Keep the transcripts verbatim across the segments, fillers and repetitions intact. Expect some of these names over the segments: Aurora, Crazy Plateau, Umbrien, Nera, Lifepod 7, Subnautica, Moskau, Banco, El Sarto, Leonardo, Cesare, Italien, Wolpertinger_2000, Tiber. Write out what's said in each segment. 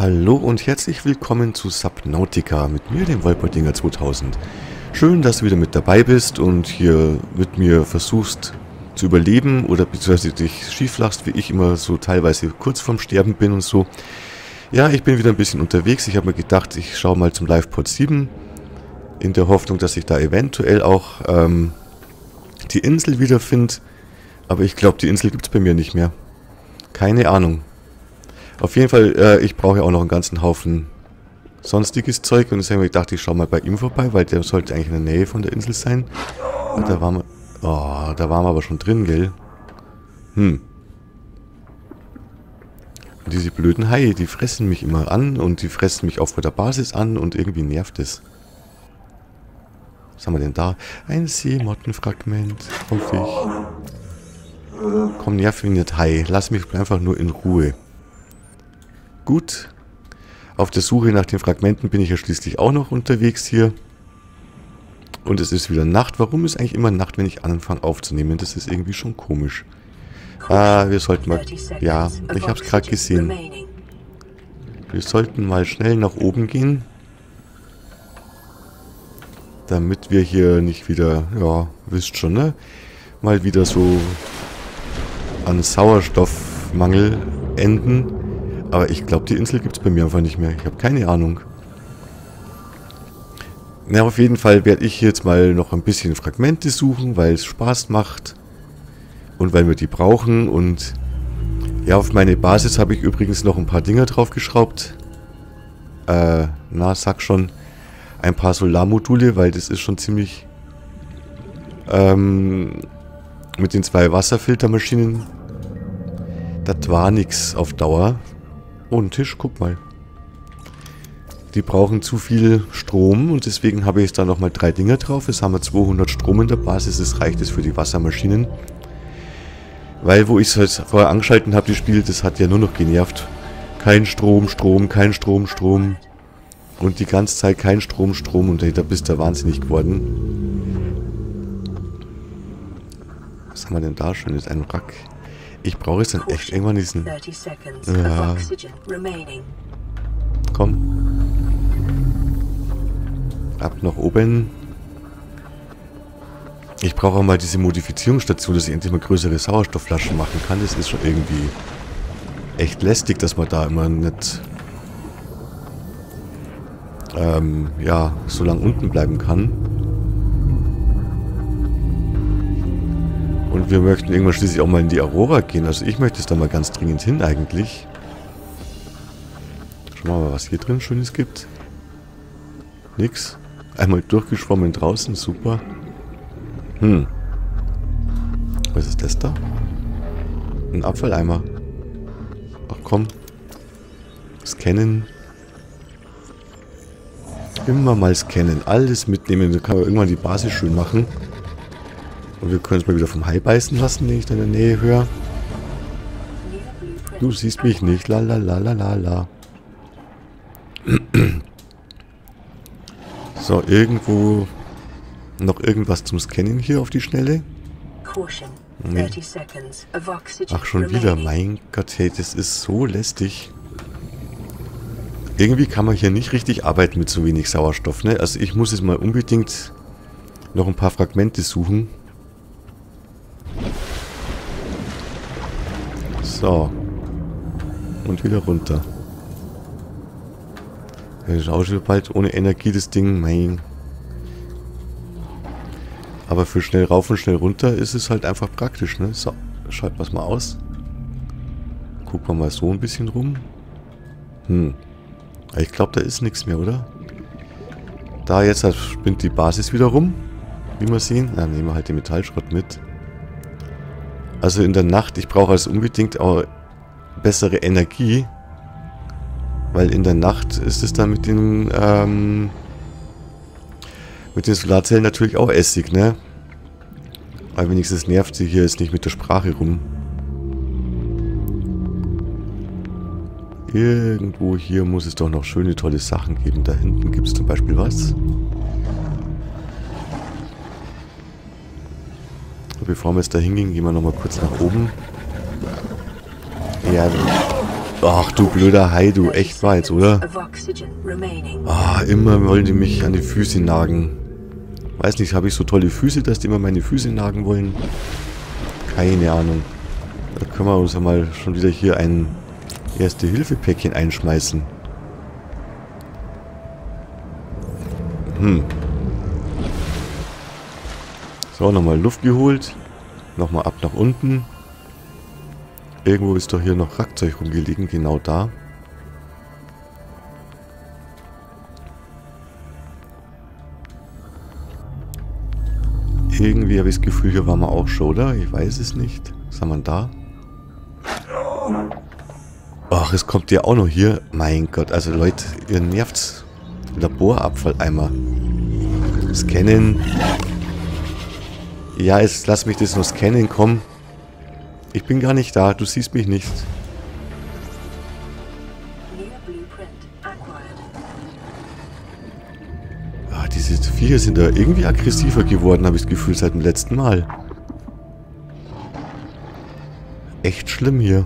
Hallo und herzlich willkommen zu Subnautica mit mir, dem Wolpertinger zweitausend. Schön, dass du wieder mit dabei bist und hier mit mir versuchst zu überleben oder beziehungsweise dich schieflachst, wie ich immer so teilweise kurz vorm Sterben bin und so. Ja, ich bin wieder ein bisschen unterwegs. Ich habe mir gedacht, ich schaue mal zum Lifepod sieben in der Hoffnung, dass ich da eventuell auch ähm, die Insel wiederfinde. Aber ich glaube, die Insel gibt es bei mir nicht mehr. Keine Ahnung. Auf jeden Fall, äh, ich brauche ja auch noch einen ganzen Haufen sonstiges Zeug. Und deswegen habe ich gedacht, ich schaue mal bei ihm vorbei, weil der sollte eigentlich in der Nähe von der Insel sein. Und da waren wir... Oh, da waren wir aber schon drin, gell? Hm. Und diese blöden Haie, die fressen mich immer an und die fressen mich auch bei der Basis an und irgendwie nervt es. Was haben wir denn da? Ein Seemottenfragment, hoffe ich. Komm, nerv mich nicht, Hai. Lass mich einfach nur in Ruhe. Gut. Auf der Suche nach den Fragmenten bin ich ja schließlich auch noch unterwegs hier. Und es ist wieder Nacht. Warum ist eigentlich immer Nacht, wenn ich anfange aufzunehmen? Das ist irgendwie schon komisch. Ah, wir sollten mal... Ja, ich habe es gerade gesehen. Wir sollten mal schnell nach oben gehen. Damit wir hier nicht wieder... Ja, wisst schon, ne? Mal wieder so an Sauerstoffmangel enden. Aber ich glaube, die Insel gibt es bei mir einfach nicht mehr. Ich habe keine Ahnung. Na, auf jeden Fall werde ich jetzt mal noch ein bisschen Fragmente suchen, weil es Spaß macht. Und weil wir die brauchen. Und ja, auf meine Basis habe ich übrigens noch ein paar Dinger draufgeschraubt. Äh, na, sag schon. Ein paar Solarmodule, weil das ist schon ziemlich... Ähm, mit den zwei Wasserfiltermaschinen. Das war nix auf Dauer. Oh, ein Tisch, guck mal. Die brauchen zu viel Strom und deswegen habe ich da nochmal drei Dinger drauf. Jetzt haben wir zweihundert Strom in der Basis, das reicht es für die Wassermaschinen. Weil, wo ich es halt vorher angeschalten habe, die Spiele, das hat ja nur noch genervt. Kein Strom, Strom, kein Strom, Strom. Und die ganze Zeit kein Strom, Strom und da bist du wahnsinnig geworden. Was haben wir denn da schon? Ist ein Wrack. Ich brauche jetzt dann echt irgendwann diesen... Ja. Komm. Ab nach oben. Ich brauche auch mal diese Modifizierungsstation, dass ich endlich mal größere Sauerstoffflaschen machen kann. Das ist schon irgendwie echt lästig, dass man da immer nicht... Ähm, ja, so lange unten bleiben kann. Und wir möchten irgendwann schließlich auch mal in die Aurora gehen. Also ich möchte es da mal ganz dringend hin eigentlich. Schauen wir mal, was hier drin Schönes gibt. Nix. Einmal durchgeschwommen draußen, super. Hm. Was ist das da? Ein Abfalleimer. Ach komm. Scannen. Immer mal scannen. Alles mitnehmen. Da kann man irgendwann die Basis schön machen. Und wir können es mal wieder vom Hai beißen lassen, den ich da in der Nähe höre. Du siehst mich nicht. La la la la la la. So, irgendwo noch irgendwas zum Scannen hier auf die Schnelle. Nee. Ach, schon wieder. Mein Gott, hey, das ist so lästig. Irgendwie kann man hier nicht richtig arbeiten mit so wenig Sauerstoff, ne? Also ich muss jetzt mal unbedingt noch ein paar Fragmente suchen. So. Und wieder runter. Ich schaue schon bald ohne Energie das Ding. Nein. Aber für schnell rauf und schnell runter ist es halt einfach praktisch, ne? So, schalten wir es mal aus. Gucken wir mal so ein bisschen rum. Hm. Ich glaube, da ist nichts mehr, oder? Da jetzt halt spinnt die Basis wieder rum. Wie wir sehen. Dann nehmen wir halt den Metallschrott mit. Also in der Nacht, ich brauche also unbedingt auch bessere Energie. Weil in der Nacht ist es dann mit den, ähm, mit den Solarzellen natürlich auch essig, ne? Aber wenigstens nervt sie hier jetzt nicht mit der Sprache rum. Irgendwo hier muss es doch noch schöne, tolle Sachen geben. Da hinten gibt es zum Beispiel was. Bevor wir jetzt da hingehen, gehen wir nochmal kurz nach oben. Ja, Ach du blöder Hai, du, echt mal jetzt, oder? Ah, immer wollen die mich an die Füße nagen. Weiß nicht, habe ich so tolle Füße, dass die immer meine Füße nagen wollen? Keine Ahnung. Da können wir uns ja mal schon wieder hier ein Erste-Hilfe-Päckchen einschmeißen. Hm. So, nochmal Luft geholt. Nochmal ab nach unten. Irgendwo ist doch hier noch Wrackzeug rumgelegen, genau da. Irgendwie habe ich das Gefühl, hier waren wir auch schon, oder? Ich weiß es nicht. Was haben wir denn da? Ach, es kommt ja auch noch hier. Mein Gott, also Leute, ihr nervt's. Laborabfalleimer. Scannen. Ja, jetzt lass mich das nur scannen, komm. Ich bin gar nicht da, du siehst mich nicht. Ah, diese Viecher sind da irgendwie aggressiver geworden, habe ich das Gefühl, seit dem letzten Mal. Echt schlimm hier.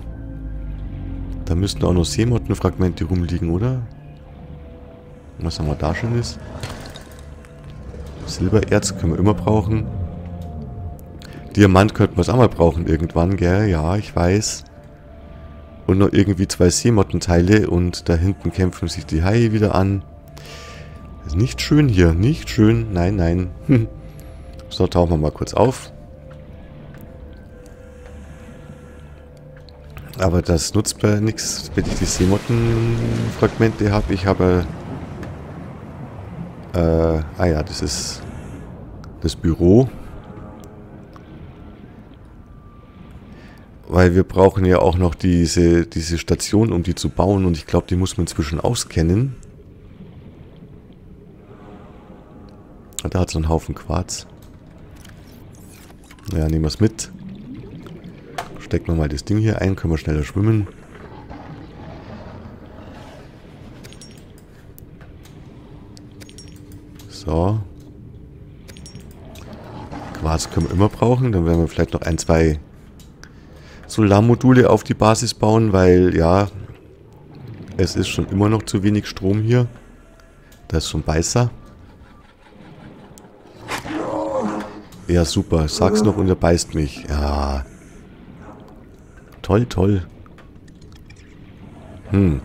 Da müssten auch noch Seemottenfragmente rumliegen, oder? Was haben wir da Schönes? Silbererz können wir immer brauchen. Diamant könnten wir es auch mal brauchen irgendwann, gell? Ja, ich weiß. Und noch irgendwie zwei Seemottenteile und da hinten kämpfen sich die Haie wieder an. Ist nicht schön hier, nicht schön. Nein, nein. Hm. So, tauchen wir mal kurz auf. Aber das nutzt mir nichts, wenn ich die Seemottenfragmente habe. Ich habe... Äh, ah ja, das ist das Büro. Weil wir brauchen ja auch noch diese, diese Station, um die zu bauen. Und ich glaube, die muss man inzwischen auskennen. Da hat es einen Haufen Quarz. Ja, nehmen wir es mit. Stecken wir mal das Ding hier ein, können wir schneller schwimmen. So. Quarz können wir immer brauchen. Dann werden wir vielleicht noch ein, zwei... Solarmodule auf die Basis bauen, weil, ja, es ist schon immer noch zu wenig Strom hier. Das ist schon Beißer. Ja, super. Sag's noch und er beißt mich. Ja. Toll, toll. Hm.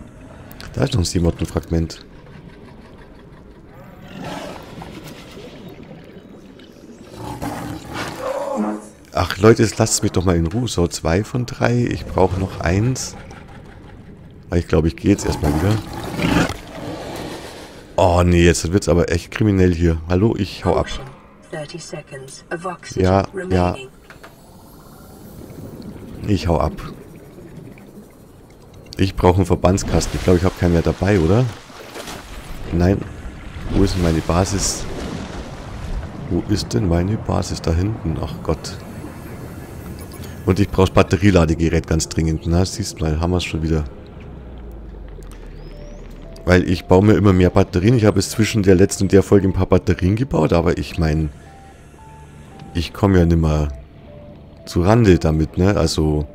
Da ist noch ein Seemottenfragment. Ach Leute, jetzt lasst mich doch mal in Ruhe. So, zwei von drei. Ich brauche noch eins. Ich glaube, ich gehe jetzt erstmal wieder. Oh nee, jetzt wird's aber echt kriminell hier. Hallo, ich hau ab. Ja, ja. Ich hau ab. Ich brauche einen Verbandskasten. Ich glaube, ich habe keinen mehr dabei, oder? Nein. Wo ist denn meine Basis? Wo ist denn meine Basis? Da hinten. Ach Gott. Und ich brauche das Batterieladegerät ganz dringend. Na, siehst mal, haben wir es schon wieder. Weil ich baue mir immer mehr Batterien. Ich habe jetzt zwischen der letzten und der Folge ein paar Batterien gebaut, aber ich meine, ich komme ja nicht mehr zu Rande damit, ne? Also,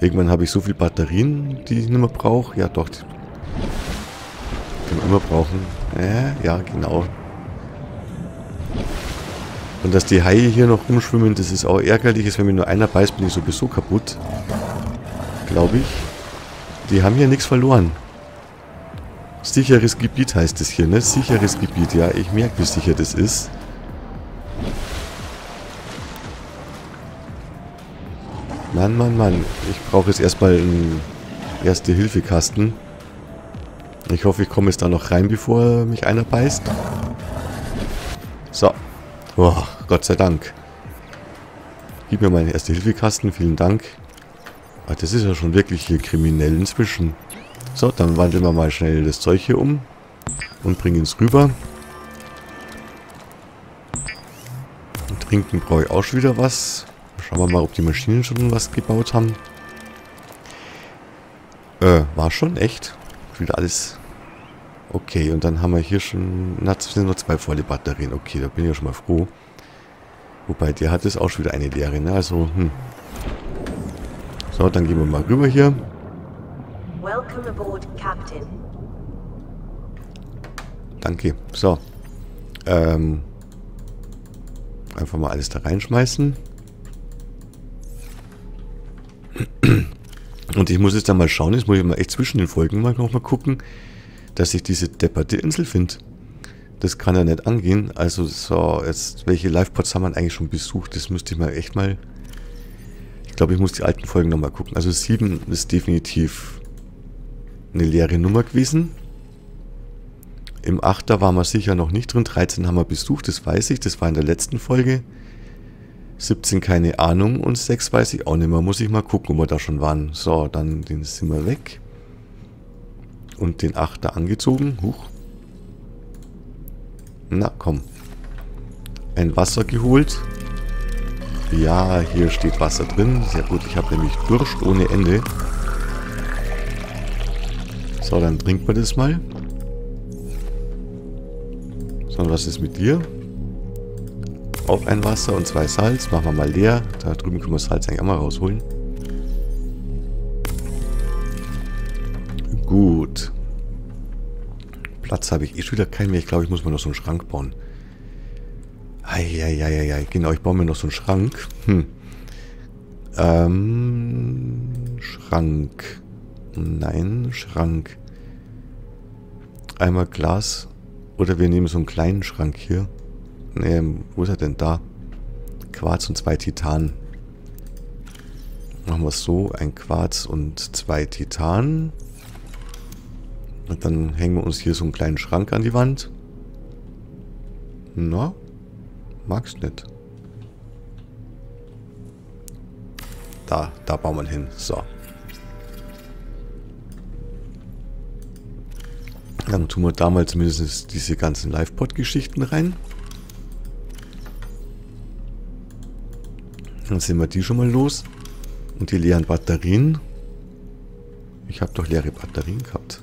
irgendwann habe ich so viele Batterien, die ich nicht mehr brauche. Ja, doch. Die können wir immer brauchen. Ja, ja, genau. Und dass die Haie hier noch rumschwimmen, das ist auch ärgerlich. Ist, wenn mir nur einer beißt, bin ich sowieso kaputt. Glaube ich. Die haben hier nichts verloren. Sicheres Gebiet heißt es hier, ne? Sicheres Gebiet, ja. Ich merke, wie sicher das ist. Mann, Mann, Mann. Ich brauche jetzt erstmal einen Erste-Hilfe-Kasten. Ich hoffe, ich komme jetzt da noch rein, bevor mich einer beißt. So. Oh, Gott sei Dank. Gib mir meinen Erste-Hilfe-Kasten, vielen Dank. Ach, das ist ja schon wirklich hier kriminell inzwischen. So, dann wandeln wir mal schnell das Zeug hier um und bringen es rüber. Und trinken brauche ich auch schon wieder was. Schauen wir mal, ob die Maschinen schon was gebaut haben. Äh, war schon echt. Wieder alles... Okay, und dann haben wir hier schon... Na, es sind noch zwei volle Batterien. Okay, da bin ich ja schon mal froh. Wobei, der hat jetzt auch schon wieder eine leere, ne? Also, hm. So, dann gehen wir mal rüber hier. Welcome aboard, Captain. Danke. So. Ähm. Einfach mal alles da reinschmeißen. Und ich muss jetzt dann mal schauen, jetzt muss ich mal echt zwischen den Folgen mal nochmal gucken, dass ich diese depperte Insel finde. Das kann ja nicht angehen. Also so, jetzt welche Livepods haben wir eigentlich schon besucht? Das müsste ich mal echt mal... Ich glaube, ich muss die alten Folgen nochmal gucken. Also sieben ist definitiv eine leere Nummer gewesen. Im achter waren wir sicher noch nicht drin. dreizehn haben wir besucht, das weiß ich. Das war in der letzten Folge. siebzehn keine Ahnung und sechs weiß ich auch nicht mehr. Muss ich mal gucken, wo wir da schon waren. So, dann den sind wir weg. Und den achter angezogen. Huch. Na, komm. Ein Wasser geholt. Ja, hier steht Wasser drin. Sehr gut, ich habe nämlich Durst ohne Ende. So, dann trinken wir das mal. So, was ist mit dir? Auch ein Wasser und zwei Salz. Machen wir mal leer. Da drüben können wir Salz eigentlich auch mal rausholen. Gut. Platz habe ich eh schon wieder keinen mehr. Ich glaube, ich muss mir noch so einen Schrank bauen. Eieieiei. Genau, ich baue mir noch so einen Schrank. Hm. Ähm. Schrank. Nein, Schrank. Einmal Glas. Oder wir nehmen so einen kleinen Schrank hier. Ähm, wo ist er denn da? Quarz und zwei Titan. Machen wir es so, ein Quarz und zwei Titan. Und dann hängen wir uns hier so einen kleinen Schrank an die Wand. Na? Mag's nicht. Da, da bauen wir hin. So. Dann tun wir da mal zumindest diese ganzen Livepod-Geschichten rein. Dann sind wir die schon mal los. Und die leeren Batterien. Ich habe doch leere Batterien gehabt.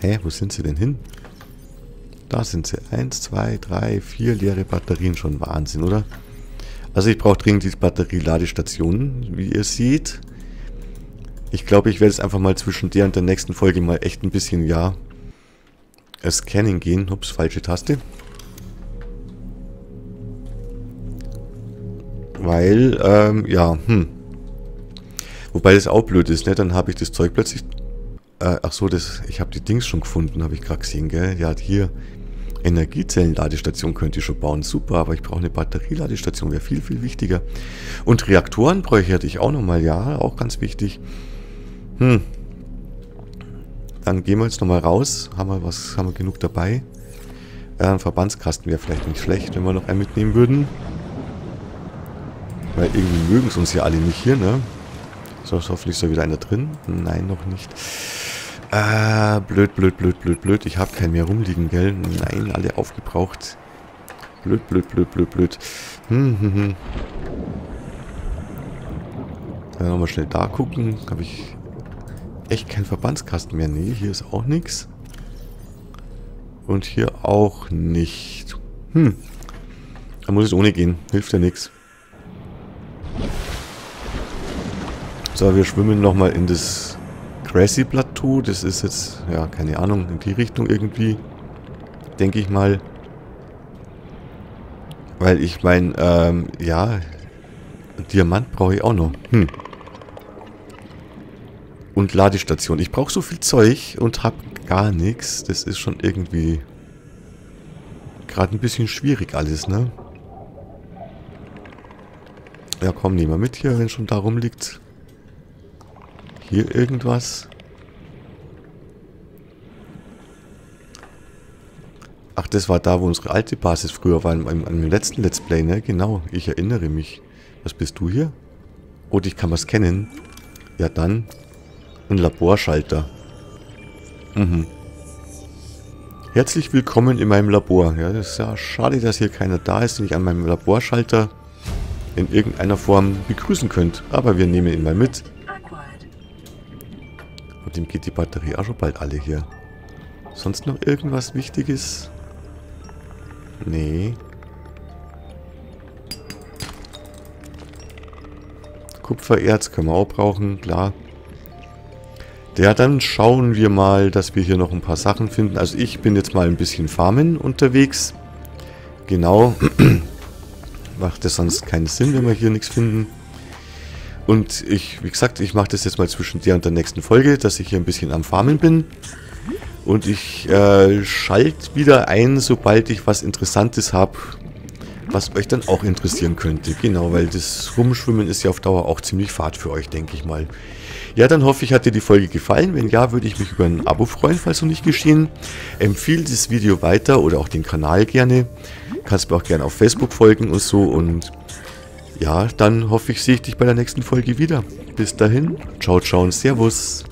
Hä, wo sind sie denn hin? Da sind sie. Eins, zwei, drei, vier leere Batterien. Schon Wahnsinn, oder? Also ich brauche dringend diese Batterieladestationen, wie ihr seht. Ich glaube, ich werde es einfach mal zwischen der und der nächsten Folge mal echt ein bisschen, ja, scannen gehen. Ups, falsche Taste. Weil, ähm, ja, hm. Wobei das auch blöd ist, ne? Dann habe ich das Zeug plötzlich... Äh, ach so, das, ich habe die Dings schon gefunden, habe ich gerade gesehen, gell? Ja, hier, Energiezellen-Ladestation könnte ich schon bauen. Super, aber ich brauche eine Batterieladestation, wäre viel, viel wichtiger. Und Reaktoren bräuchte ich auch nochmal, ja, auch ganz wichtig. Hm. Dann gehen wir jetzt nochmal raus. Haben wir was, haben wir genug dabei? Äh, ein Verbandskasten wäre vielleicht nicht schlecht, wenn wir noch einen mitnehmen würden. Weil irgendwie mögen es uns ja alle nicht hier, ne? So, hoffentlich ist da wieder einer drin. Nein, noch nicht. Ah, blöd, blöd, blöd, blöd, blöd. Ich habe keinen mehr rumliegen, gell? Nein, alle aufgebraucht. Blöd, blöd, blöd, blöd, blöd. Hm, hm, hm. Dann nochmal schnell da gucken. Habe ich echt keinen Verbandskasten mehr? Nee, hier ist auch nichts. Und hier auch nicht. Hm. Da muss es ohne gehen. Hilft ja nichts. So, wir schwimmen nochmal in das Crazy Plateau. Das ist jetzt, ja, keine Ahnung, in die Richtung irgendwie, denke ich mal. Weil ich mein, ähm, ja, Diamant brauche ich auch noch. Hm. Und Ladestation. Ich brauche so viel Zeug und habe gar nichts. Das ist schon irgendwie gerade ein bisschen schwierig alles, ne? Ja, komm, nehmen wir mit hier, wenn schon da rumliegt. Hier irgendwas. Ach, das war da, wo unsere alte Basis früher war, im, im, im letzten Let's Play, ne? Genau, ich erinnere mich. Was bist du hier? Oh, ich kann was scannen. Ja, dann. Ein Laborschalter. Mhm. Herzlich willkommen in meinem Labor. Ja, das ist ja schade, dass hier keiner da ist und ich an meinem Laborschalter in irgendeiner Form begrüßen könnt. Aber wir nehmen ihn mal mit. Und dem geht die Batterie auch schon bald alle hier. Sonst noch irgendwas Wichtiges? Nee. Kupfererz können wir auch brauchen, klar. Ja, dann schauen wir mal, dass wir hier noch ein paar Sachen finden. Also ich bin jetzt mal ein bisschen farmen unterwegs. Genau. Macht das sonst keinen Sinn, wenn wir hier nichts finden. Und ich, wie gesagt, ich mache das jetzt mal zwischen der und der nächsten Folge, dass ich hier ein bisschen am Farmen bin. Und ich äh, schalte wieder ein, sobald ich was Interessantes habe, was euch dann auch interessieren könnte. Genau, weil das Rumschwimmen ist ja auf Dauer auch ziemlich fad für euch, denke ich mal. Ja, dann hoffe ich, hat dir die Folge gefallen. Wenn ja, würde ich mich über ein Abo freuen, falls noch nicht geschehen. Empfehle dieses Video weiter oder auch den Kanal gerne. Kannst mir auch gerne auf Facebook folgen und so. Und ja, dann hoffe ich, sehe ich dich bei der nächsten Folge wieder. Bis dahin, ciao, ciao und servus.